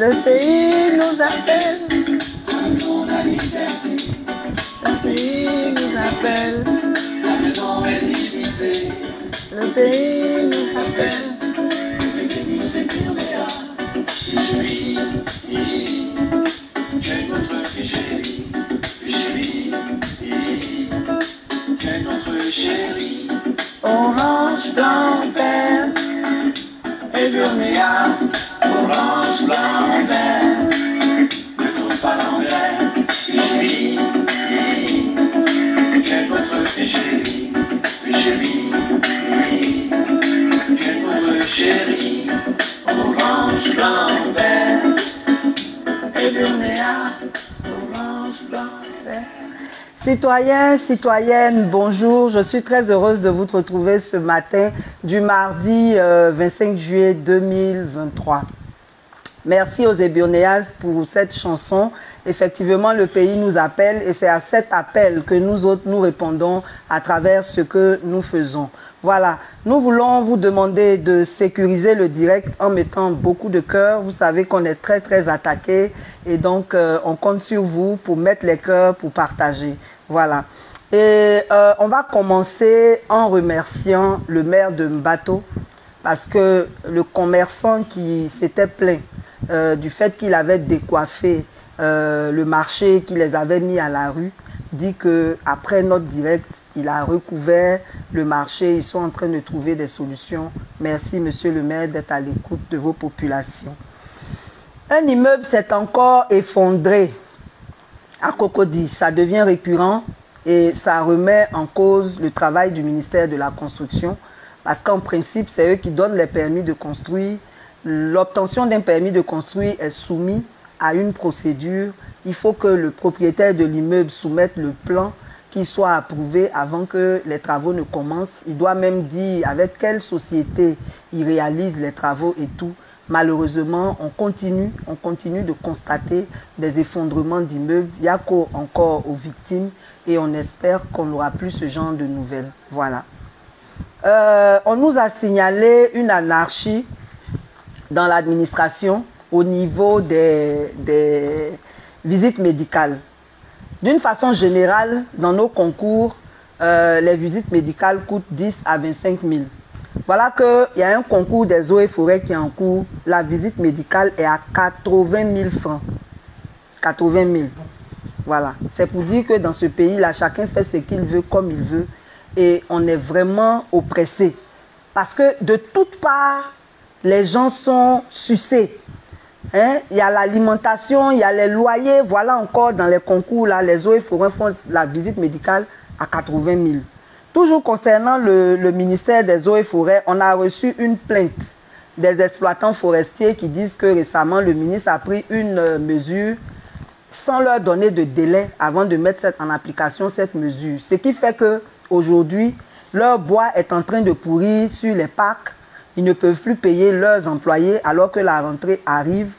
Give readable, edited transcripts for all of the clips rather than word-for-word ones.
Le pays nous appelle, la maison de la liberté. Le pays nous appelle, la maison est divisée. Le pays nous appelle, le pays c'est Pirnéa. Chérie, quelle notre chérie, chérie, quelle notre chérie. Orange, blanc, vert, ébionéas. Orange, blanc, vert, ne tourne pas l'envers. Chérie, quelle votre chérie, chérie, quelle votre chérie. Orange, blanc, vert, ébionéas. Orange, blanc, vert. Citoyens, citoyennes, bonjour. Je suis très heureuse de vous retrouver ce matin du mardi 25 juillet 2023. Merci aux ébionéas pour cette chanson. Effectivement, le pays nous appelle et c'est à cet appel que nous autres, nous répondons à travers ce que nous faisons. Voilà, nous voulons vous demander de sécuriser le direct en mettant beaucoup de cœurs. Vous savez qu'on est très, très attaqué et donc on compte sur vous pour mettre les cœurs, pour partager. Voilà. Et on va commencer en remerciant le maire de Mbato parce que le commerçant qui s'était plaint du fait qu'il avait décoiffé le marché, qui les avait mis à la rue, dit qu'après notre direct, il a recouvert le marché. Ils sont en train de trouver des solutions. Merci, monsieur le maire, d'être à l'écoute de vos populations. Un immeuble s'est encore effondré à Cocody. Ça devient récurrent et ça remet en cause le travail du ministère de la Construction parce qu'en principe, c'est eux qui donnent les permis de construire. L'obtention d'un permis de construire est soumise à une procédure. Il faut que le propriétaire de l'immeuble soumette le plan qui soit approuvé avant que les travaux ne commencent. Il doit même dire avec quelle société il réalise les travaux et tout. Malheureusement, on continue de constater des effondrements d'immeubles. Il y a encore aux victimes et on espère qu'on n'aura plus ce genre de nouvelles. Voilà. On nous a signalé une anarchie dans l'administration au niveau des visites médicales. D'une façon générale, dans nos concours, les visites médicales coûtent 10 à 25 000. Voilà qu'il y a un concours des eaux et forêts qui est en cours. La visite médicale est à 80 000 francs. 80 000. Voilà. C'est pour dire que dans ce pays-là, chacun fait ce qu'il veut, comme il veut. Et on est vraiment oppressé. Parce que de toutes parts, les gens sont sucés. Hein? Il y a l'alimentation, il y a les loyers. Voilà encore dans les concours, là, les eaux et forêts font la visite médicale à 80 000. Toujours concernant le ministère des eaux et forêts, on a reçu une plainte des exploitants forestiers qui disent que récemment, le ministre a pris une mesure sans leur donner de délai avant de mettre en application cette mesure. Ce qui fait qu'aujourd'hui, leur bois est en train de pourrir sur les parcs. Ils ne peuvent plus payer leurs employés alors que la rentrée arrive.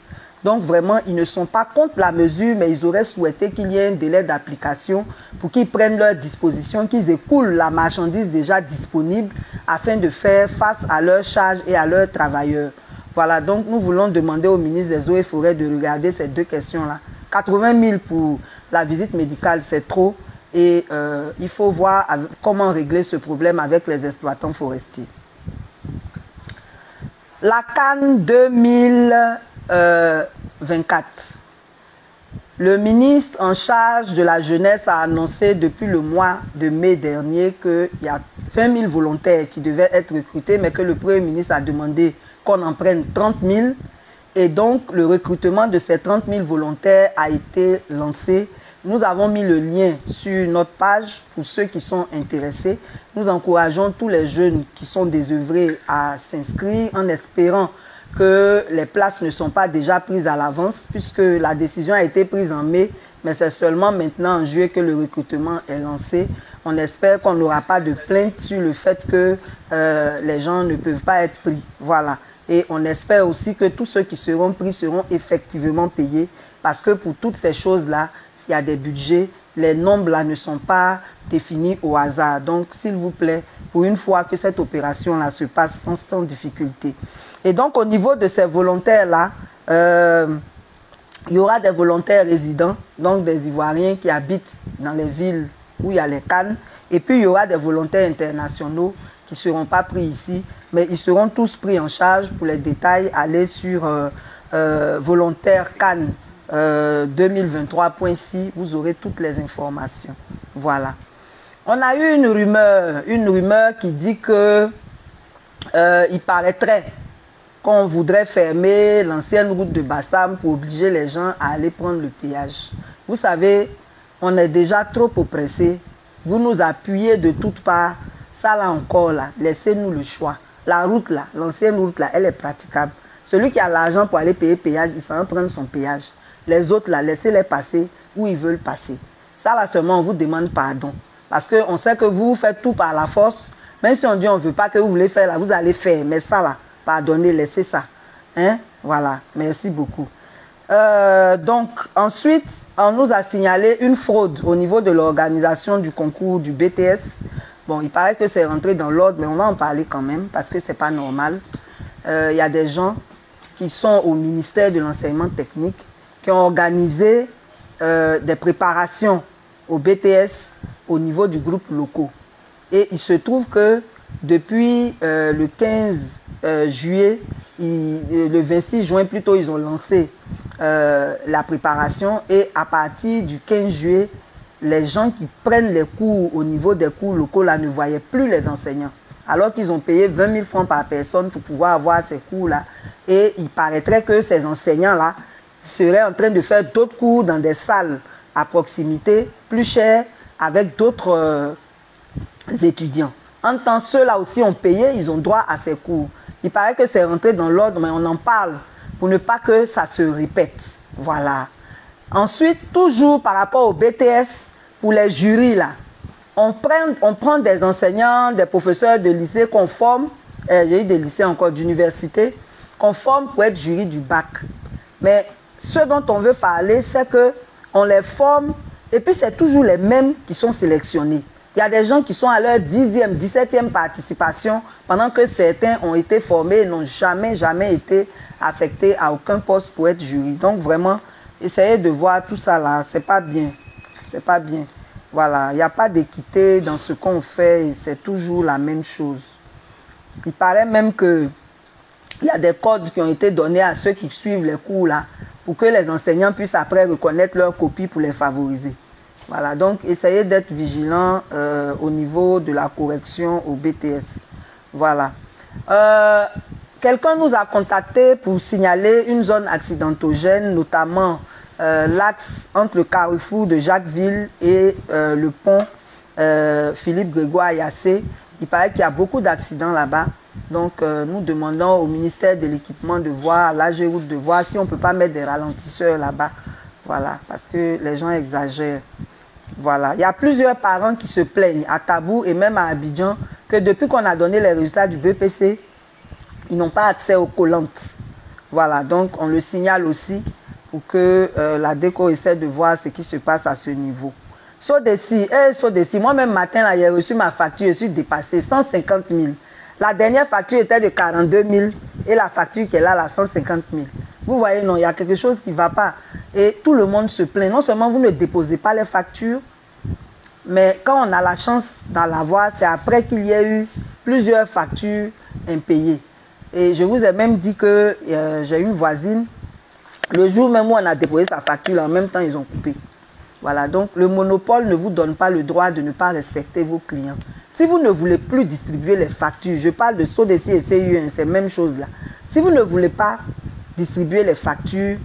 Donc vraiment, ils ne sont pas contre la mesure, mais ils auraient souhaité qu'il y ait un délai d'application pour qu'ils prennent leurs dispositions, qu'ils écoulent la marchandise déjà disponible afin de faire face à leurs charges et à leurs travailleurs. Voilà, donc nous voulons demander au ministre des Eaux et Forêts de regarder ces deux questions-là. 80 000 pour la visite médicale, c'est trop. Et il faut voir comment régler ce problème avec les exploitants forestiers. La CAN 2024. Le ministre en charge de la jeunesse a annoncé depuis le mois de mai dernier qu'il y a 20 000 volontaires qui devaient être recrutés, mais que le Premier ministre a demandé qu'on en prenne 30 000. Et donc, le recrutement de ces 30 000 volontaires a été lancé. Nous avons mis le lien sur notre page pour ceux qui sont intéressés. Nous encourageons tous les jeunes qui sont désœuvrés à s'inscrire en espérant que les places ne sont pas déjà prises à l'avance puisque la décision a été prise en mai, mais c'est seulement maintenant en juillet que le recrutement est lancé. On espère qu'on n'aura pas de plainte sur le fait que les gens ne peuvent pas être pris. Voilà. Et on espère aussi que tous ceux qui seront pris seront effectivement payés parce que pour toutes ces choses-là, il y a des budgets, les nombres là ne sont pas définis au hasard. Donc, s'il vous plaît, pour une fois que cette opération-là se passe sans difficulté. Et donc, au niveau de ces volontaires-là, il y aura des volontaires résidents, donc des Ivoiriens qui habitent dans les villes où il y a les CAN. Et puis il y aura des volontaires internationaux qui ne seront pas pris ici, mais ils seront tous pris en charge. Pour les détails, allez sur volontaire CAN 2023.6, vous aurez toutes les informations. Voilà. On a eu une rumeur qui dit que il paraîtrait qu'on voudrait fermer l'ancienne route de Bassam pour obliger les gens à aller prendre le péage. Vous savez, on est déjà trop oppressés. Vous nous appuyez de toutes parts. Ça là encore, là, laissez-nous le choix. La route là, l'ancienne route là, elle est praticable. Celui qui a l'argent pour aller payer péage, il s'en prend son péage. Les autres là, laissez-les passer où ils veulent passer. Ça là seulement, on vous demande pardon. Parce qu'on sait que vous faites tout par la force. Même si on dit on ne veut pas que vous voulez faire là, vous allez faire. Mais ça là, pardonnez, laissez ça. Hein? Voilà, merci beaucoup. Donc, ensuite, on nous a signalé une fraude au niveau de l'organisation du concours du BTS. Bon, il paraît que c'est rentré dans l'ordre, mais on va en parler quand même parce que c'est pas normal. Y a des gens qui sont au ministère de l'enseignement technique qui ont organisé des préparations au BTS au niveau du groupe locaux. Et il se trouve que depuis le 15 juillet, le 26 juin plutôt, ils ont lancé la préparation, et à partir du 15 juillet, les gens qui prennent les cours au niveau des cours locaux là ne voyaient plus les enseignants, alors qu'ils ont payé 20 000 francs par personne pour pouvoir avoir ces cours-là. Et il paraîtrait que ces enseignants-là seraient en train de faire d'autres cours dans des salles à proximité, plus chères, avec d'autres étudiants. En tant ceux-là aussi ont payé, ils ont droit à ces cours. Il paraît que c'est rentré dans l'ordre, mais on en parle pour ne pas que ça se répète. Voilà. Ensuite, toujours par rapport au BTS, pour les jurys, là, on prend des enseignants, des professeurs de lycée conformes, j'ai eu des lycées encore d'université, conformes pour être jury du bac. Mais ce dont on veut parler, c'est qu'on les forme, et puis c'est toujours les mêmes qui sont sélectionnés. Il y a des gens qui sont à leur 10e, 17e participation, pendant que certains ont été formés et n'ont jamais été affectés à aucun poste pour être jury. Donc vraiment, essayez de voir tout ça là, c'est pas bien, c'est pas bien. Voilà, il n'y a pas d'équité dans ce qu'on fait, c'est toujours la même chose. Il paraît même qu'il y a des codes qui ont été donnés à ceux qui suivent les cours là, pour que les enseignants puissent après reconnaître leurs copies pour les favoriser. Voilà, donc essayez d'être vigilant au niveau de la correction au BTS. Voilà. Quelqu'un nous a contacté pour signaler une zone accidentogène, notamment l'axe entre le carrefour de Jacquesville et le pont Philippe-Grégoire-Yassé. Il paraît qu'il y a beaucoup d'accidents là-bas. Donc nous demandons au ministère de l'équipement de voir, à l'AGEROUTE de voir si on ne peut pas mettre des ralentisseurs là-bas. Voilà, parce que les gens exagèrent. Voilà, il y a plusieurs parents qui se plaignent à Tabou et même à Abidjan que depuis qu'on a donné les résultats du BPC, ils n'ont pas accès aux collantes. Voilà, donc on le signale aussi pour que la DECO essaie de voir ce qui se passe à ce niveau. Sodeci, moi-même matin, j'ai reçu ma facture, je suis dépassée, 150 000. La dernière facture était de 42 000 et la facture qui est là, la 150 000. Vous voyez, non, il y a quelque chose qui ne va pas. Et tout le monde se plaint. Non seulement vous ne déposez pas les factures, mais quand on a la chance d'en avoir, c'est après qu'il y a eu plusieurs factures impayées. Et je vous ai même dit que j'ai une voisine, le jour même où on a déposé sa facture, en même temps ils ont coupé. Voilà, donc le monopole ne vous donne pas le droit de ne pas respecter vos clients. Si vous ne voulez plus distribuer les factures, je parle de Sodeci et CUE, c'est la même chose là. Si vous ne voulez pas distribuer les factures,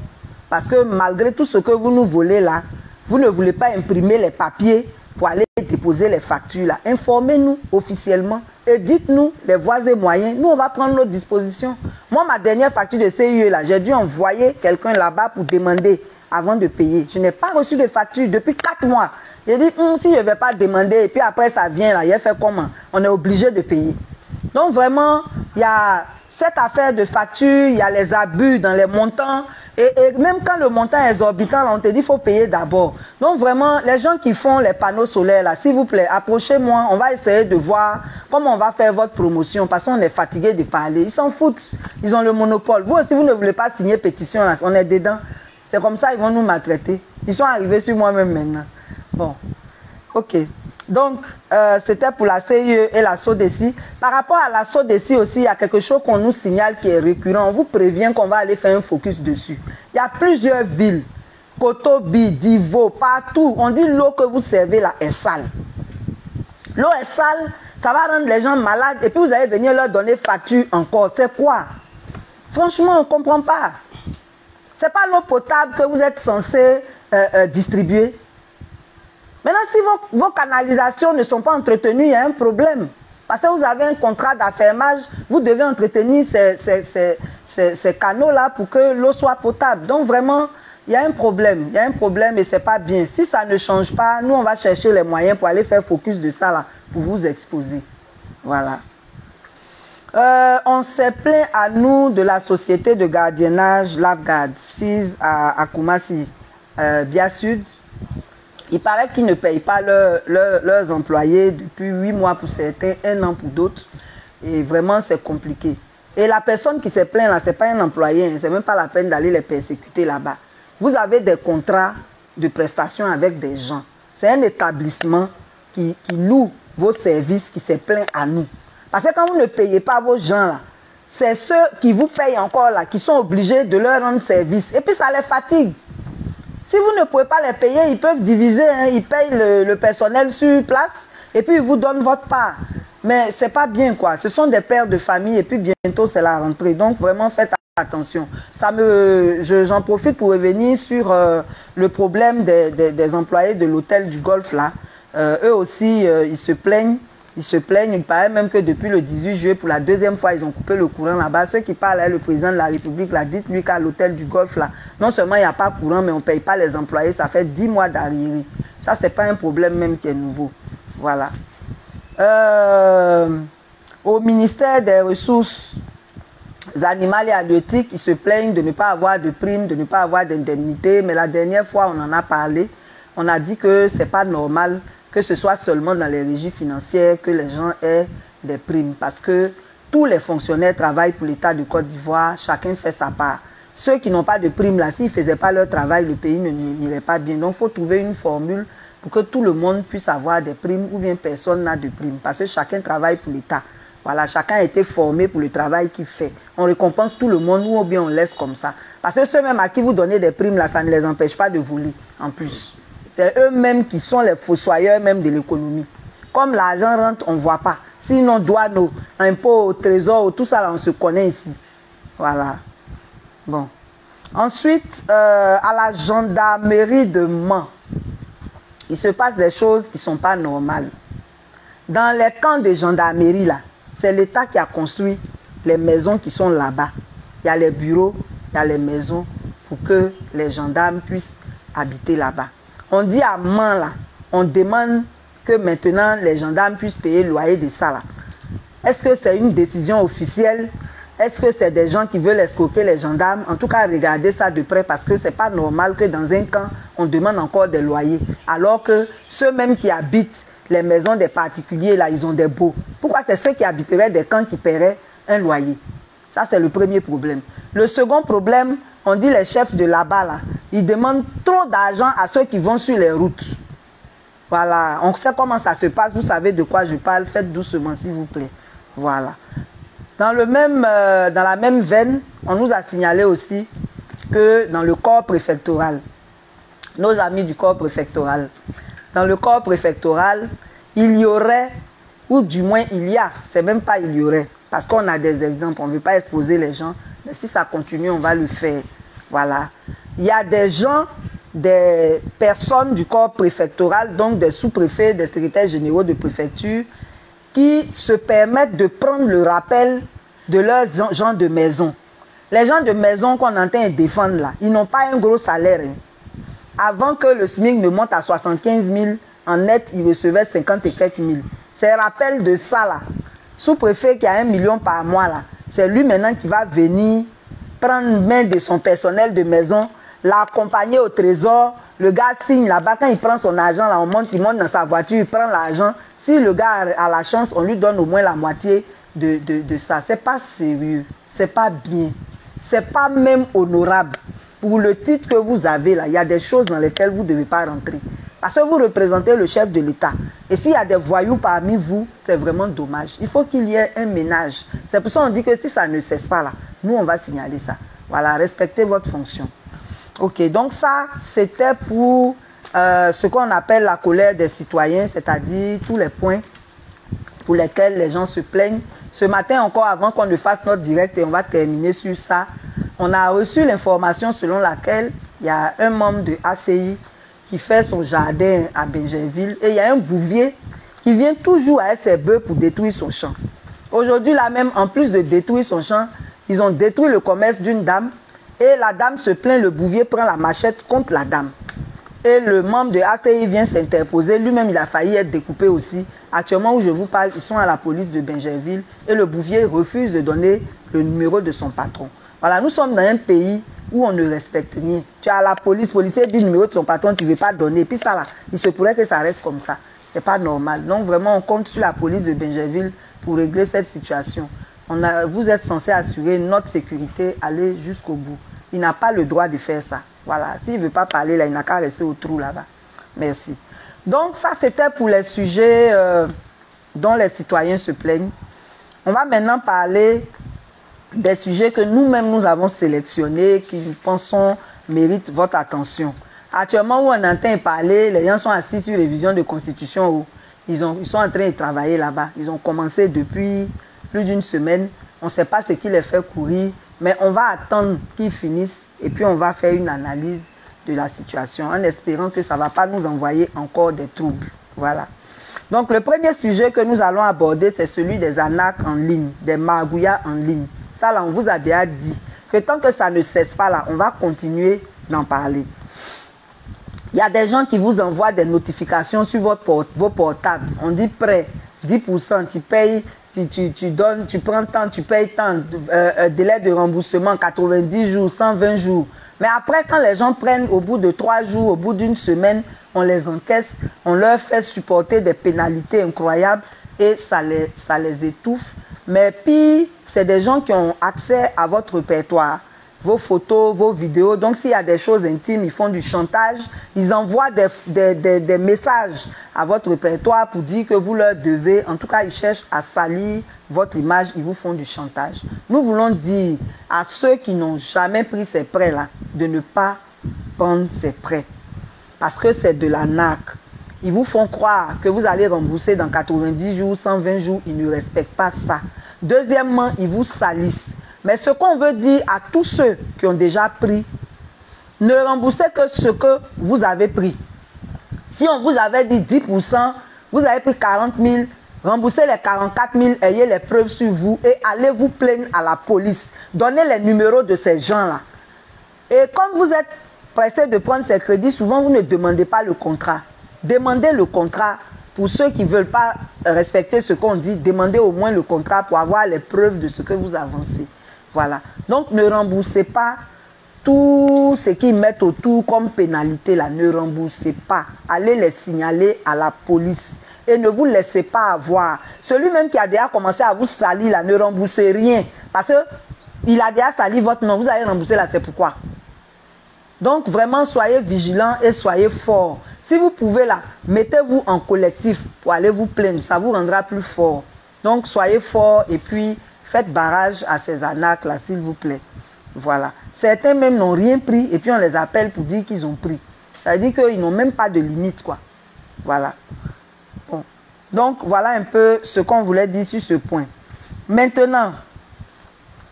parce que malgré tout ce que vous nous volez là, vous ne voulez pas imprimer les papiers pour aller déposer les factures là. Informez-nous officiellement et dites-nous les voies et moyens. Nous, on va prendre nos dispositions. Moi, ma dernière facture de CIE là, j'ai dû envoyer quelqu'un là-bas pour demander avant de payer. Je n'ai pas reçu de facture depuis 4 mois. J'ai dit, si je ne vais pas demander et puis après ça vient là, j'ai fait comment? On est obligé de payer. Donc vraiment, il y a cette affaire de facture, il y a les abus dans les montants. Et même quand le montant est exorbitant, là, on te dit qu'il faut payer d'abord. Donc vraiment, les gens qui font les panneaux solaires, là, s'il vous plaît, approchez-moi. On va essayer de voir comment on va faire votre promotion. Parce qu'on est fatigué de parler. Ils s'en foutent. Ils ont le monopole. Vous aussi, vous ne voulez pas signer pétition. Là, on est dedans. C'est comme ça, ils vont nous maltraiter. Ils sont arrivés sur moi-même maintenant. Bon, ok. Donc, c'était pour la CIE et la Sodeci. Par rapport à la Sodeci aussi, il y a quelque chose qu'on nous signale qui est récurrent. On vous prévient qu'on va aller faire un focus dessus. Il y a plusieurs villes, Kotobi, Divo, partout. On dit l'eau que vous servez là est sale. L'eau est sale, ça va rendre les gens malades et puis vous allez venir leur donner facture encore. C'est quoi? Franchement, on ne comprend pas. Ce n'est pas l'eau potable que vous êtes censé distribuer. Maintenant, si vos canalisations ne sont pas entretenues, il y a un problème. Parce que vous avez un contrat d'affermage, vous devez entretenir ces canaux-là pour que l'eau soit potable. Donc vraiment, il y a un problème. Il y a un problème et ce n'est pas bien. Si ça ne change pas, nous, on va chercher les moyens pour aller faire focus de ça, là, pour vous exposer. Voilà. On s'est plaint à nous de la société de gardiennage LabGuard, 6 à Koumasi, Biasud. Il paraît qu'ils ne payent pas leurs employés depuis 8 mois pour certains, 1 an pour d'autres. Et vraiment, c'est compliqué. Et la personne qui se plaint là, ce n'est pas un employé, hein, c'est même pas la peine d'aller les persécuter là-bas. Vous avez des contrats de prestation avec des gens. C'est un établissement qui loue vos services, qui se plaint à nous. Parce que quand vous ne payez pas vos gens là, c'est ceux qui vous payent encore là, qui sont obligés de leur rendre service. Et puis ça les fatigue. Si vous ne pouvez pas les payer, ils peuvent diviser, hein, ils payent le personnel sur place et puis ils vous donnent votre part. Mais c'est pas bien quoi, ce sont des pères de famille et puis bientôt c'est la rentrée. Donc vraiment faites attention. J'en profite pour revenir sur le problème des employés de l'hôtel du Golfe là. Eux aussi, ils se plaignent. Il paraît même que depuis le 18 juillet, pour la deuxième fois, ils ont coupé le courant là-bas. Ceux qui parlent, le président de la République l'a dit, lui qu'à l'hôtel du Golfe, là, non seulement il n'y a pas courant, mais on ne paye pas les employés. Ça fait 10 mois d'arriérés. Ça, ce n'est pas un problème même qui est nouveau. Voilà. Au ministère des Ressources animales et halieutiques, ils se plaignent de ne pas avoir de primes, de ne pas avoir d'indemnités. Mais la dernière fois, on en a parlé. On a dit que ce n'est pas normal que ce soit seulement dans les régies financières que les gens aient des primes. Parce que tous les fonctionnaires travaillent pour l'État de Côte d'Ivoire, chacun fait sa part. Ceux qui n'ont pas de primes, là, s'ils ne faisaient pas leur travail, le pays n'irait pas bien. Donc il faut trouver une formule pour que tout le monde puisse avoir des primes ou bien personne n'a de primes. Parce que chacun travaille pour l'État. Voilà, chacun a été formé pour le travail qu'il fait. On récompense tout le monde ou bien on laisse comme ça. Parce que ceux-mêmes à qui vous donnez des primes, là, ça ne les empêche pas de voler en plus. C'est eux-mêmes qui sont les fossoyeurs même de l'économie. Comme l'argent rentre, on ne voit pas. Sinon, douane, impôts, trésor, tout ça, là, on se connaît ici. Voilà. Bon. Ensuite, à la gendarmerie de Mans, il se passe des choses qui ne sont pas normales. Dans les camps de gendarmerie, là, c'est l'État qui a construit les maisons qui sont là-bas. Il y a les bureaux, il y a les maisons pour que les gendarmes puissent habiter là-bas. On dit à Mans, là, on demande que maintenant les gendarmes puissent payer le loyer de ça, là. Est-ce que c'est une décision officielle? Est-ce que c'est des gens qui veulent escroquer les gendarmes? En tout cas, regardez ça de près parce que c'est pas normal que dans un camp, on demande encore des loyers. Alors que ceux-mêmes qui habitent les maisons des particuliers, là, ils ont des baux. Pourquoi c'est ceux qui habiteraient des camps qui paieraient un loyer? Ça, c'est le premier problème. Le second problème, on dit les chefs de là-bas, là, ils demandent trop d'argent à ceux qui vont sur les routes. Voilà, on sait comment ça se passe, vous savez de quoi je parle, faites doucement s'il vous plaît. Voilà. Dans la même veine, on nous a signalé aussi que dans le corps préfectoral, nos amis du corps préfectoral, dans le corps préfectoral, il y aurait, ou du moins il y a, c'est même pas il y aurait, parce qu'on a des exemples, on ne veut pas exposer les gens, mais si ça continue, on va le faire. Voilà. Il y a des gens, des personnes du corps préfectoral, donc des sous-préfets, des secrétaires généraux de préfecture, qui se permettent de prendre le rappel de leurs gens de maison. Les gens de maison qu'on entend défendre là, ils n'ont pas un gros salaire. Avant que le SMIC ne monte à 75 000, en net, ils recevaient 50 et quelques mille. C'est rappel de ça là. Sous-préfet qui a 1 million par mois là, c'est lui maintenant qui va venir prendre main de son personnel de maison, l'accompagner au trésor. Le gars signe là-bas, quand il prend son argent, là, il monte dans sa voiture, il prend l'argent. Si le gars a la chance, on lui donne au moins la moitié de ça. C'est pas sérieux, c'est pas bien, c'est pas même honorable. pour le titre que vous avez là, il y a des choses dans lesquelles vous ne devez pas rentrer. Parce que vous représentez le chef de l'État. Et s'il y a des voyous parmi vous, c'est vraiment dommage. Il faut qu'il y ait un ménage. C'est pour ça qu'on dit que si ça ne cesse pas là, nous on va signaler ça. Voilà, respectez votre fonction. Ok, donc ça, c'était pour ce qu'on appelle la colère des citoyens, c'est-à-dire tous les points pour lesquels les gens se plaignent. Ce matin encore, avant qu'on ne fasse notre direct, et on va terminer sur ça, on a reçu l'information selon laquelle il y a un membre de ACI qui fait son jardin à Benjeville et il y a un bouvier qui vient toujours avec ses bœufs pour détruire son champ. Aujourd'hui, là même, en plus de détruire son champ, ils ont détruit le commerce d'une dame et la dame se plaint, le bouvier prend la machette contre la dame. Et le membre de ACI vient s'interposer, lui-même il a failli être découpé aussi. Actuellement où je vous parle, ils sont à la police de Benjeville et le bouvier refuse de donner le numéro de son patron. Voilà, nous sommes dans un pays où on ne respecte rien. Tu as la police, le policier dit le numéro de son patron, tu ne veux pas donner. Puis ça là, il se pourrait que ça reste comme ça. Ce n'est pas normal. Donc vraiment, on compte sur la police de Benjeville pour régler cette situation. Vous êtes censé assurer notre sécurité, aller jusqu'au bout. Il n'a pas le droit de faire ça. Voilà, s'il ne veut pas parler là, il n'a qu'à rester au trou là-bas. Merci. Donc ça, c'était pour les sujets dont les citoyens se plaignent. On va maintenant parler des sujets que nous-mêmes nous avons sélectionnés, qui pensons méritent votre attention. Actuellement où on entend parler, les gens sont assis sur révision de constitution, où ils sont en train de travailler là-bas. Ils ont commencé depuis plus d'une semaine, on ne sait pas ce qui les fait courir, mais on va attendre qu'ils finissent et puis on va faire une analyse de la situation en espérant que ça ne va pas nous envoyer encore des troubles. Voilà. Donc le premier sujet que nous allons aborder, c'est celui des anarques en ligne, des margouillards en ligne. Ça, là, on vous a déjà dit que tant que ça ne cesse pas, là, on va continuer d'en parler. Il y a des gens qui vous envoient des notifications sur vos portables. On dit prêt, 10%, tu payes, tu donnes, tu prends tant, tu payes tant, délai de remboursement, 90 jours, 120 jours. Mais après, quand les gens prennent au bout de 3 jours, au bout d'une semaine, on les encaisse, on leur fait supporter des pénalités incroyables et ça les étouffe. Mais pire, c'est des gens qui ont accès à votre répertoire, vos photos, vos vidéos. Donc, s'il y a des choses intimes, ils font du chantage. Ils envoient des messages à votre répertoire pour dire que vous leur devez. En tout cas, ils cherchent à salir votre image. Ils vous font du chantage. Nous voulons dire à ceux qui n'ont jamais pris ces prêts-là de ne pas prendre ces prêts parce que c'est de la naque. Ils vous font croire que vous allez rembourser dans 90 jours, 120 jours. Ils ne respectent pas ça. Deuxièmement, ils vous salissent. Mais ce qu'on veut dire à tous ceux qui ont déjà pris, ne remboursez que ce que vous avez pris. Si on vous avait dit 10%, vous avez pris 40 000, remboursez les 44 000, ayez les preuves sur vous et allez vous plaindre à la police. Donnez les numéros de ces gens-là. Et comme vous êtes pressé de prendre ces crédits, souvent vous ne demandez pas le contrat. Demandez le contrat pour ceux qui ne veulent pas respecter ce qu'on dit. Demandez au moins le contrat pour avoir les preuves de ce que vous avancez. Voilà. Donc, ne remboursez pas tout ce qu'ils mettent autour comme pénalité là. Ne remboursez pas. Allez les signaler à la police. Et ne vous laissez pas avoir. Celui-même qui a déjà commencé à vous salir là, ne remboursez rien. Parce qu'il a déjà sali votre nom. Vous allez rembourser là, c'est pourquoi. Donc, vraiment, soyez vigilants et soyez forts. Si vous pouvez là, mettez-vous en collectif pour aller vous plaindre. Ça vous rendra plus fort. Donc, soyez forts et puis faites barrage à ces anarques là, s'il vous plaît. Voilà. Certains même n'ont rien pris et puis on les appelle pour dire qu'ils ont pris. Ça veut dire qu'ils n'ont même pas de limite, quoi. Voilà. Bon. Donc, voilà un peu ce qu'on voulait dire sur ce point. Maintenant,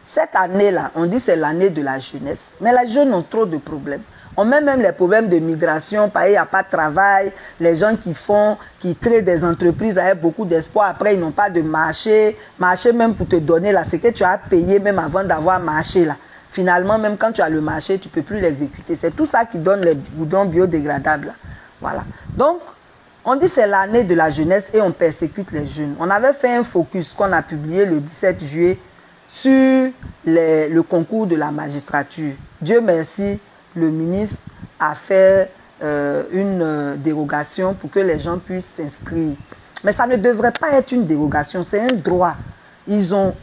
cette année-là, on dit c'est l'année de la jeunesse. Mais les jeunes ont trop de problèmes. On met même les problèmes de migration, il n'y a pas de travail, les gens qui créent des entreprises avec beaucoup d'espoir, après ils n'ont pas de marché, même pour te donner là, c'est que tu as payé même avant d'avoir marché là. Finalement, même quand tu as le marché, tu ne peux plus l'exécuter. C'est tout ça qui donne les boudons biodégradables là. Voilà. Donc, on dit c'est l'année de la jeunesse et on persécute les jeunes. On avait fait un focus qu'on a publié le 17 juillet sur le concours de la magistrature. Dieu merci. Le ministre a fait une dérogation pour que les gens puissent s'inscrire. Mais ça ne devrait pas être une dérogation, c'est un droit. Ils ont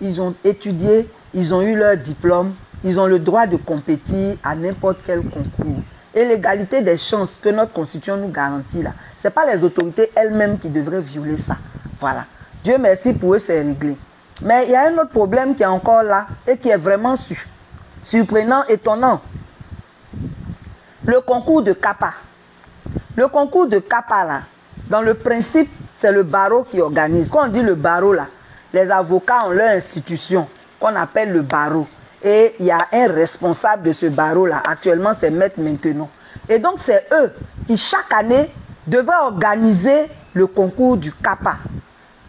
étudié, ils ont eu leur diplôme, ils ont le droit de compétir à n'importe quel concours. Et l'égalité des chances que notre Constitution nous garantit là, ce n'est pas les autorités elles-mêmes qui devraient violer ça. Voilà. Dieu merci pour eux, c'est réglé. Mais il y a un autre problème qui est encore là et qui est vraiment surprenant, étonnant. Le concours de CAPA. Le concours de CAPA là, dans le principe, c'est le barreau qui organise. Quand on dit le barreau là, les avocats ont leur institution qu'on appelle le barreau. Et il y a un responsable de ce barreau-là. Actuellement, c'est Maître Maintenant. Et donc, c'est eux qui, chaque année, devaient organiser le concours du CAPA,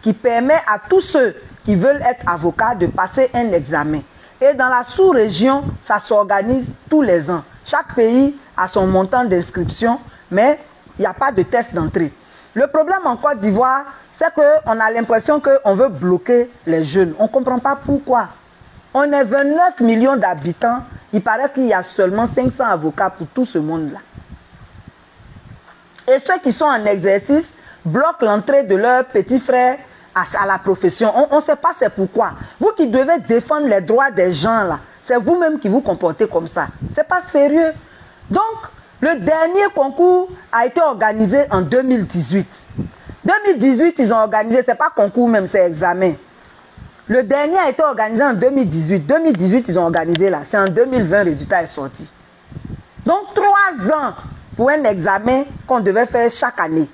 qui permet à tous ceux qui veulent être avocats de passer un examen. Et dans la sous-région, ça s'organise tous les ans. Chaque pays a son montant d'inscription, mais il n'y a pas de test d'entrée. Le problème en Côte d'Ivoire, c'est qu'on a l'impression qu'on veut bloquer les jeunes. On ne comprend pas pourquoi. On est 29 millions d'habitants. Il paraît qu'il y a seulement 500 avocats pour tout ce monde-là. Et ceux qui sont en exercice bloquent l'entrée de leurs petits frères à la profession. On ne sait pas c'est pourquoi. Vous qui devez défendre les droits des gens, là, c'est vous-même qui vous comportez comme ça. Ce n'est pas sérieux. Donc, le dernier concours a été organisé en 2018. 2018, ils ont organisé, ce n'est pas concours même, c'est examen. Le dernier a été organisé en 2018. 2018, ils ont organisé là. C'est en 2020, le résultat est sorti. Donc, 3 ans pour un examen qu'on devait faire chaque année.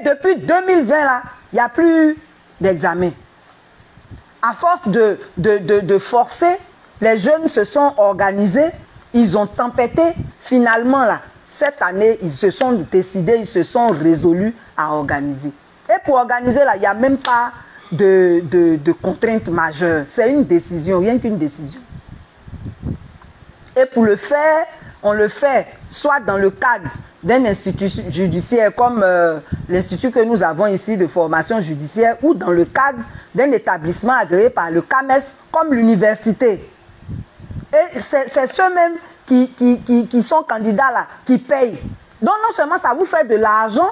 Et depuis 2020, là, il n'y a plus d'examen. À force de forcer, les jeunes se sont organisés. Ils ont tempêté. Finalement, là, cette année, ils se sont décidés, ils se sont résolus à organiser. Et pour organiser, là, il n'y a même pas de contraintes majeures. C'est une décision, rien qu'une décision. Et pour le faire, on le fait soit dans le cadre d'un institut judiciaire comme l'institut que nous avons ici de formation judiciaire ou dans le cadre d'un établissement agréé par le CAMES comme l'université. Et c'est ceux-mêmes qui sont candidats là, qui payent. Donc non seulement ça vous fait de l'argent,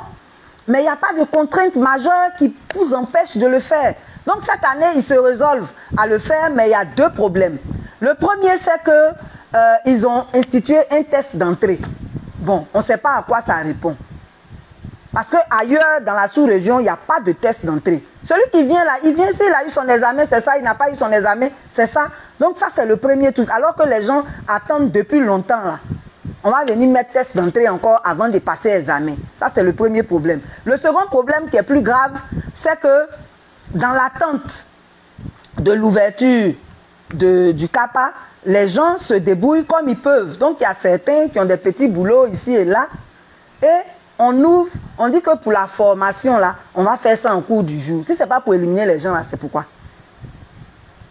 mais il n'y a pas de contrainte majeure qui vous empêche de le faire. Donc cette année, ils se résolvent à le faire, mais il y a 2 problèmes. Le premier, c'est qu'ils ont institué un test d'entrée. Bon, on ne sait pas à quoi ça répond. Parce qu'ailleurs, dans la sous-région, il n'y a pas de test d'entrée. Celui qui vient là, il vient ici, il a eu son examen, c'est ça, il n'a pas eu son examen, c'est ça. Donc ça, c'est le premier truc. Alors que les gens attendent depuis longtemps là. On va venir mettre test d'entrée encore avant de passer l'examen. Ça, c'est le premier problème. Le second problème qui est plus grave, c'est que dans l'attente de l'ouverture du CAPA, les gens se débrouillent comme ils peuvent. Donc, il y a certains qui ont des petits boulots ici et là. Et on ouvre, on dit que pour la formation, là, on va faire ça en cours du jour. Si ce n'est pas pour éliminer les gens, là, c'est pourquoi.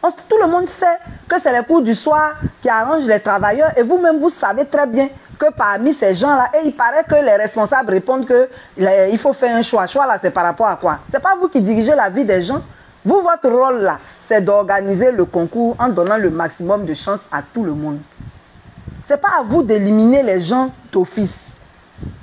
Tout le monde sait que c'est les cours du soir qui arrangent les travailleurs et vous-même, vous savez très bien que parmi ces gens-là, et il paraît que les responsables répondent qu'il faut faire un choix. Choix, là, c'est par rapport à quoi? Ce n'est pas vous qui dirigez la vie des gens. Vous, votre rôle, là, c'est d'organiser le concours en donnant le maximum de chance à tout le monde. Ce n'est pas à vous d'éliminer les gens d'office.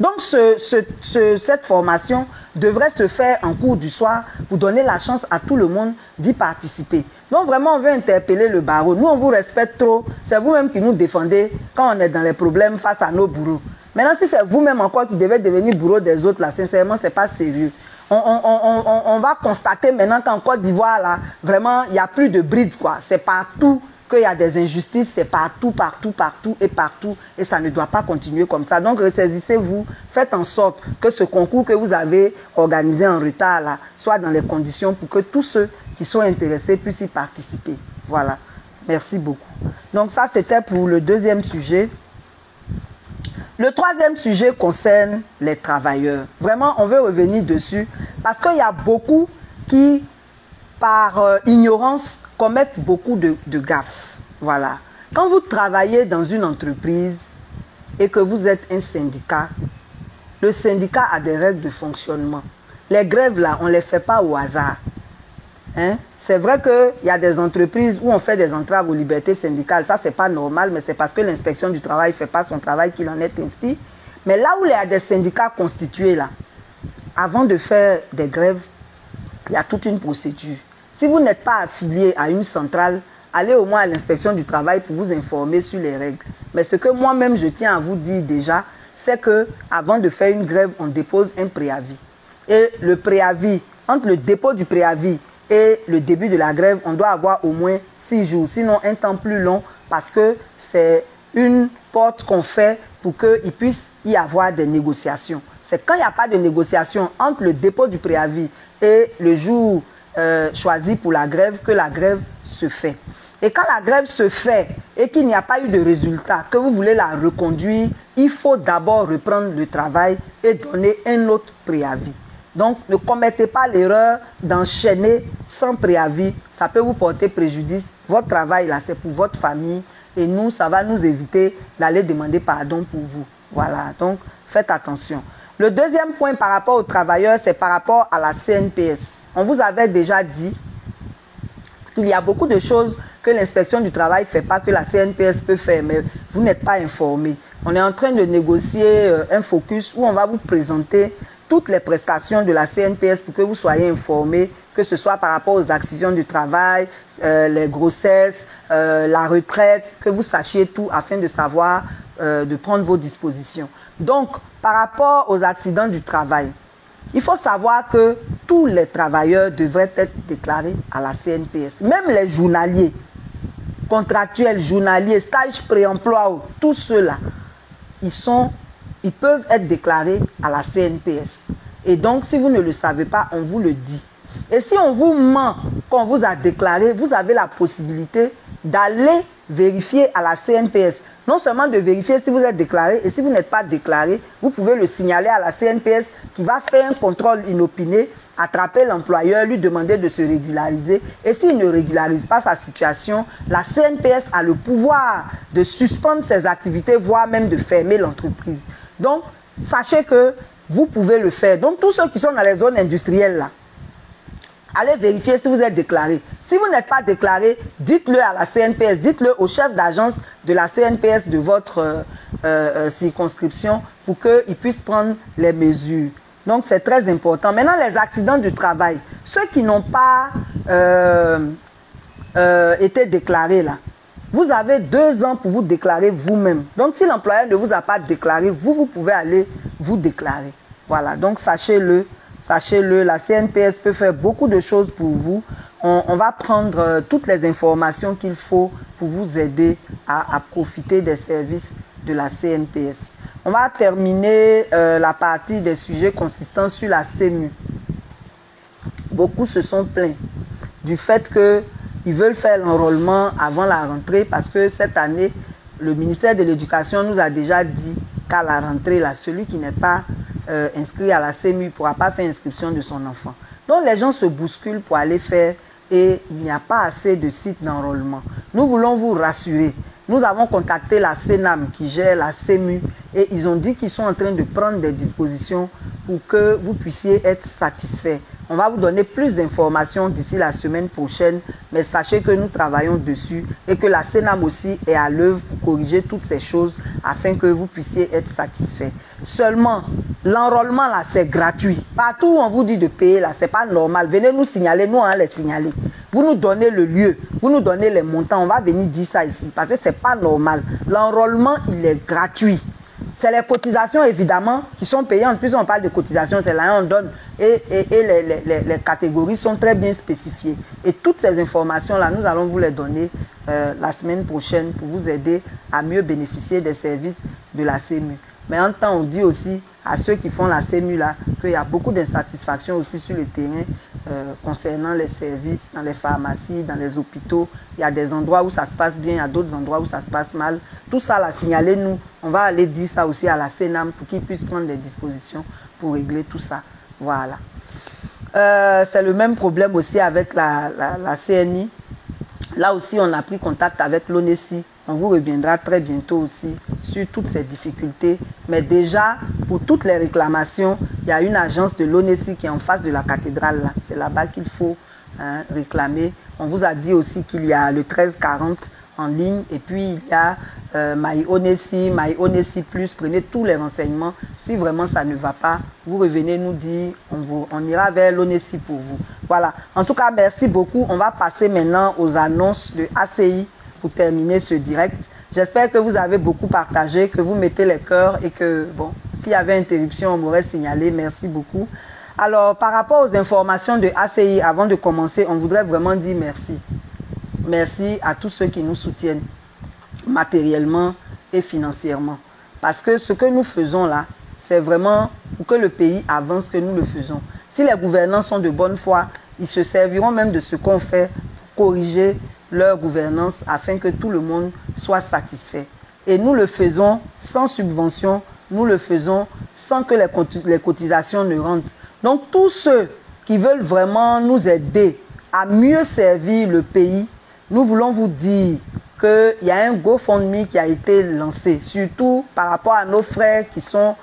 Donc, cette formation devrait se faire en cours du soir pour donner la chance à tout le monde d'y participer. Donc vraiment, on veut interpeller le barreau. Nous, on vous respecte trop. C'est vous-même qui nous défendez quand on est dans les problèmes face à nos bourreaux. Maintenant, si c'est vous-même encore qui devez devenir bourreau des autres, là, sincèrement, ce n'est pas sérieux. On va constater maintenant qu'en Côte d'Ivoire, là, vraiment, il n'y a plus de bride, quoi. C'est partout qu'il y a des injustices. C'est partout, partout, partout et partout. Et ça ne doit pas continuer comme ça. Donc, ressaisissez-vous. Faites en sorte que ce concours que vous avez organisé en retard, là, soit dans les conditions pour que tous ceux qui sont intéressés puissent y participer. Voilà. Merci beaucoup. Donc ça, c'était pour le 2e sujet. Le 3e sujet concerne les travailleurs. Vraiment, on veut revenir dessus parce qu'il y a beaucoup qui, par ignorance, commettent beaucoup de gaffes. Voilà. Quand vous travaillez dans une entreprise et que vous êtes un syndicat, le syndicat a des règles de fonctionnement. Les grèves, là, on ne les fait pas au hasard. Hein? C'est vrai qu'il y a des entreprises où on fait des entraves aux libertés syndicales. Ça, c'est pas normal, mais c'est parce que l'inspection du travail ne fait pas son travail qu'il en est ainsi. Mais là où il y a des syndicats constitués, là, avant de faire des grèves, il y a toute une procédure. Si vous n'êtes pas affilié à une centrale, allez au moins à l'inspection du travail pour vous informer sur les règles. Mais ce que moi-même je tiens à vous dire déjà, c'est qu'avant de faire une grève, on dépose un préavis. Et le préavis, entre le dépôt du préavis et le début de la grève, on doit avoir au moins 6 jours, sinon un temps plus long, parce que c'est une porte qu'on fait pour qu'il puisse y avoir des négociations. C'est quand il n'y a pas de négociation entre le dépôt du préavis et le jour choisi pour la grève que la grève se fait. Et quand la grève se fait et qu'il n'y a pas eu de résultat, que vous voulez la reconduire, il faut d'abord reprendre le travail et donner un autre préavis. Donc ne commettez pas l'erreur d'enchaîner sans préavis, ça peut vous porter préjudice. Votre travail là, c'est pour votre famille et nous, ça va nous éviter d'aller demander pardon pour vous. Voilà, donc faites attention. Le deuxième point par rapport aux travailleurs, c'est par rapport à la CNPS. On vous avait déjà dit qu'il y a beaucoup de choses que l'inspection du travail ne fait pas, que la CNPS peut faire, mais vous n'êtes pas informés. On est en train de négocier un focus où on va vous présenter toutes les prestations de la CNPS pour que vous soyez informés, que ce soit par rapport aux accidents du travail, les grossesses, la retraite, que vous sachiez tout afin de savoir, de prendre vos dispositions. Donc, par rapport aux accidents du travail, il faut savoir que tous les travailleurs devraient être déclarés à la CNPS. Même les journaliers, contractuels, journaliers, stage pré-emploi, tous ceux-là, ils peuvent être déclarés à la CNPS. Et donc, si vous ne le savez pas, on vous le dit. Et si on vous ment qu'on vous a déclaré, vous avez la possibilité d'aller vérifier à la CNPS. Non seulement de vérifier si vous êtes déclaré, et si vous n'êtes pas déclaré, vous pouvez le signaler à la CNPS qui va faire un contrôle inopiné, attraper l'employeur, lui demander de se régulariser. Et s'il ne régularise pas sa situation, la CNPS a le pouvoir de suspendre ses activités, voire même de fermer l'entreprise. Donc, sachez que vous pouvez le faire. Donc, tous ceux qui sont dans les zones industrielles, là, allez vérifier si vous êtes déclaré. Si vous n'êtes pas déclaré, dites-le à la CNPS, dites-le au chef d'agence de la CNPS de votre circonscription pour qu'ils puissent prendre les mesures. Donc c'est très important. Maintenant, les accidents du travail, ceux qui n'ont pas été déclarés là, vous avez 2 ans pour vous déclarer vous-même. Donc si l'employeur ne vous a pas déclaré, vous pouvez aller vous déclarer. Voilà, donc sachez-le. Sachez-le, la CNPS peut faire beaucoup de choses pour vous. On va prendre toutes les informations qu'il faut pour vous aider à profiter des services de la CNPS. On va terminer la partie des sujets consistants sur la CMU. Beaucoup se sont plaints du fait qu'ils veulent faire l'enrôlement avant la rentrée parce que cette année, le ministère de l'Éducation nous a déjà dit qu'à la rentrée, là, celui qui n'est pas inscrit à la CMU ne pourra pas faire inscription de son enfant. Donc les gens se bousculent pour aller faire et il n'y a pas assez de sites d'enrôlement. Nous voulons vous rassurer. Nous avons contacté la CNAM qui gère la CMU et ils ont dit qu'ils sont en train de prendre des dispositions pour que vous puissiez être satisfaits. On va vous donner plus d'informations d'ici la semaine prochaine, mais sachez que nous travaillons dessus et que la CNAM aussi est à l'œuvre pour corriger toutes ces choses afin que vous puissiez être satisfait. Seulement, l'enrôlement là, c'est gratuit. Partout où on vous dit de payer là, c'est pas normal. Venez nous signaler, nous on va les signaler. Vous nous donnez le lieu, vous nous donnez les montants, on va venir dire ça ici parce que c'est pas normal. L'enrôlement, il est gratuit. C'est les cotisations, évidemment, qui sont payantes. Plus on parle de cotisations, c'est là où on donne. Et les catégories sont très bien spécifiées. Et toutes ces informations-là, nous allons vous les donner la semaine prochaine pour vous aider à mieux bénéficier des services de la CMU. Mais en temps, on dit aussi à ceux qui font la CMU, là, qu'il y a beaucoup d'insatisfaction aussi sur le terrain concernant les services, dans les pharmacies, dans les hôpitaux. Il y a des endroits où ça se passe bien, il y a d'autres endroits où ça se passe mal. Tout ça, là, signalez-nous. On va aller dire ça aussi à la CNAM pour qu'ils puissent prendre des dispositions pour régler tout ça. Voilà. C'est le même problème aussi avec la CNI. Là aussi, on a pris contact avec l'ONESI. On vous reviendra très bientôt aussi sur toutes ces difficultés. Mais déjà, pour toutes les réclamations, il y a une agence de l'ONESI qui est en face de la cathédrale. Là. C'est là-bas qu'il faut réclamer. On vous a dit aussi qu'il y a le 1340 en ligne. Et puis, il y a MyONESI, MyONESI+. Prenez tous les renseignements. Si vraiment ça ne va pas, vous revenez nous dire, on ira vers l'ONESI pour vous. Voilà. En tout cas, merci beaucoup. On va passer maintenant aux annonces de ACI pour terminer ce direct. J'espère que vous avez beaucoup partagé, que vous mettez les cœurs et que, bon, s'il y avait interruption, on m'aurait signalé. Merci beaucoup. Alors, par rapport aux informations de ACI, avant de commencer, on voudrait vraiment dire merci. Merci à tous ceux qui nous soutiennent matériellement et financièrement. Parce que ce que nous faisons là, c'est vraiment pour que le pays avance que nous le faisons. Si les gouvernants sont de bonne foi, ils se serviront même de ce qu'on fait pour corriger leur gouvernance afin que tout le monde soit satisfait. Et nous le faisons sans subvention, nous le faisons sans que les cotisations ne rentrent. Donc tous ceux qui veulent vraiment nous aider à mieux servir le pays, nous voulons vous dire qu'il y a un GoFundMe qui a été lancé, surtout par rapport à nos frères qui sont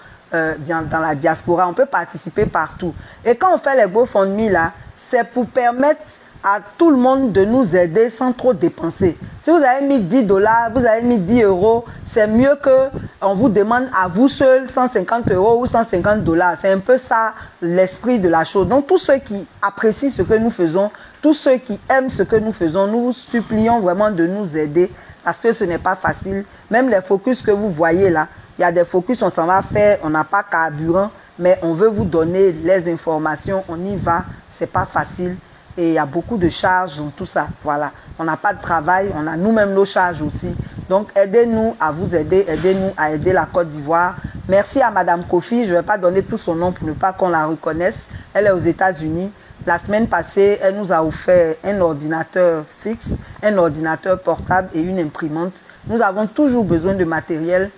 dans la diaspora. On peut participer partout. Et quand on fait les GoFundMe là, c'est pour permettre à tout le monde de nous aider sans trop dépenser. Si vous avez mis 10 dollars, vous avez mis 10 euros, c'est mieux qu'on vous demande à vous seul 150 euros ou 150 dollars. C'est un peu ça l'esprit de la chose. Donc tous ceux qui apprécient ce que nous faisons, tous ceux qui aiment ce que nous faisons, nous vous supplions vraiment de nous aider parce que ce n'est pas facile. Même les focus que vous voyez là, il y a des focus, on s'en va faire, on n'a pas carburant, mais on veut vous donner les informations, on y va, c'est pas facile. Et il y a beaucoup de charges dans tout ça. Voilà. On n'a pas de travail, on a nous-mêmes nos charges aussi. Donc, aidez-nous à vous aider, aidez-nous à aider la Côte d'Ivoire. Merci à Madame Kofi. Je ne vais pas donner tout son nom pour ne pas qu'on la reconnaisse. Elle est aux États-Unis. La semaine passée, elle nous a offert un ordinateur fixe, un ordinateur portable et une imprimante. Nous avons toujours besoin de matériel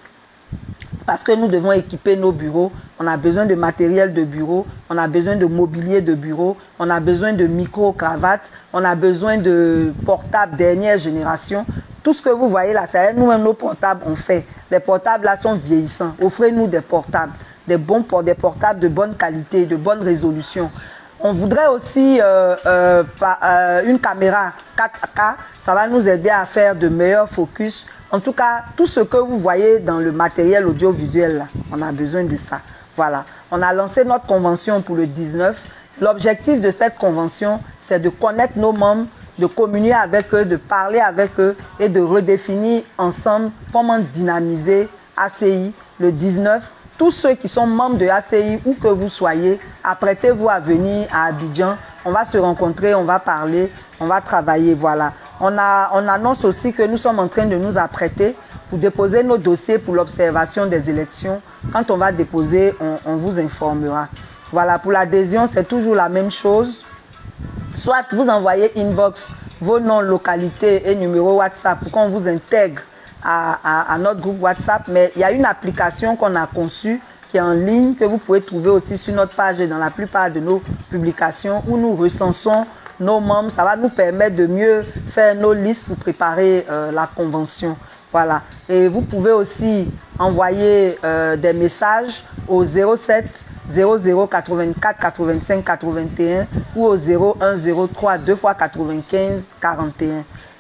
parce que nous devons équiper nos bureaux. On a besoin de matériel de bureau, on a besoin de mobilier de bureau, on a besoin de micro-cravates, on a besoin de portables dernière génération. Tout ce que vous voyez là, c'est nous-mêmes nos portables on fait. Les portables là sont vieillissants. Offrez-nous des portables, des portables de bonne qualité, de bonne résolution. On voudrait aussi une caméra 4K, ça va nous aider à faire de meilleurs focus. En tout cas, tout ce que vous voyez dans le matériel audiovisuel, là, on a besoin de ça. Voilà. On a lancé notre convention pour le 19. L'objectif de cette convention, c'est de connaître nos membres, de communier avec eux, de parler avec eux et de redéfinir ensemble comment dynamiser ACI le 19. Tous ceux qui sont membres de ACI, où que vous soyez, apprêtez-vous à venir à Abidjan. On va se rencontrer, on va parler, on va travailler. Voilà. On annonce aussi que nous sommes en train de nous apprêter pour déposer nos dossiers pour l'observation des élections. Quand on va déposer, on vous informera. Voilà, pour l'adhésion, c'est toujours la même chose. Soit vous envoyez inbox vos noms, localités et numéros WhatsApp pour qu'on vous intègre à notre groupe WhatsApp. Mais il y a une application qu'on a conçue qui est en ligne, que vous pouvez trouver aussi sur notre page et dans la plupart de nos publications où nous recensons nos membres, ça va nous permettre de mieux faire nos listes pour préparer la convention. Voilà. Et vous pouvez aussi envoyer des messages au 07 00 84 85 81 ou au 0103 2×95 41.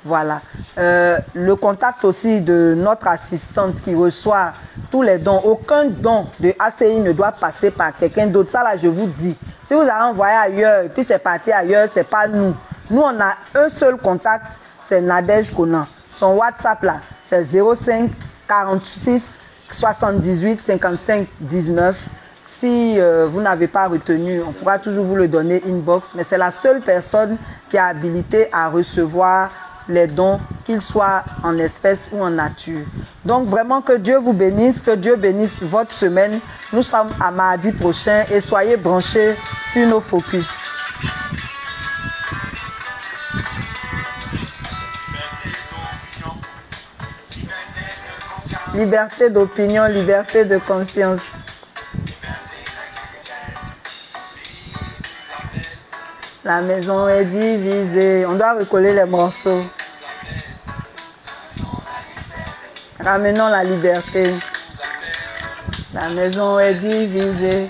Voilà. Le contact aussi de notre assistante qui reçoit tous les dons. Aucun don de ACI ne doit passer par quelqu'un d'autre. Ça là, je vous dis. Si vous avez envoyé ailleurs et puis c'est parti ailleurs, c'est pas nous. Nous, on a un seul contact, c'est Nadège Conan. Son WhatsApp là, c'est 05 46 78 55 19. Si vous n'avez pas retenu, on pourra toujours vous le donner inbox. Mais c'est la seule personne qui est habilitée à recevoir les dons, qu'ils soient en espèces ou en nature. Donc vraiment que Dieu vous bénisse, que Dieu bénisse votre semaine. Nous sommes à mardi prochain et soyez branchés sur nos focus. Liberté d'opinion, liberté de conscience. La maison est divisée. On doit recoller les morceaux. Ramenons la liberté. La maison est divisée.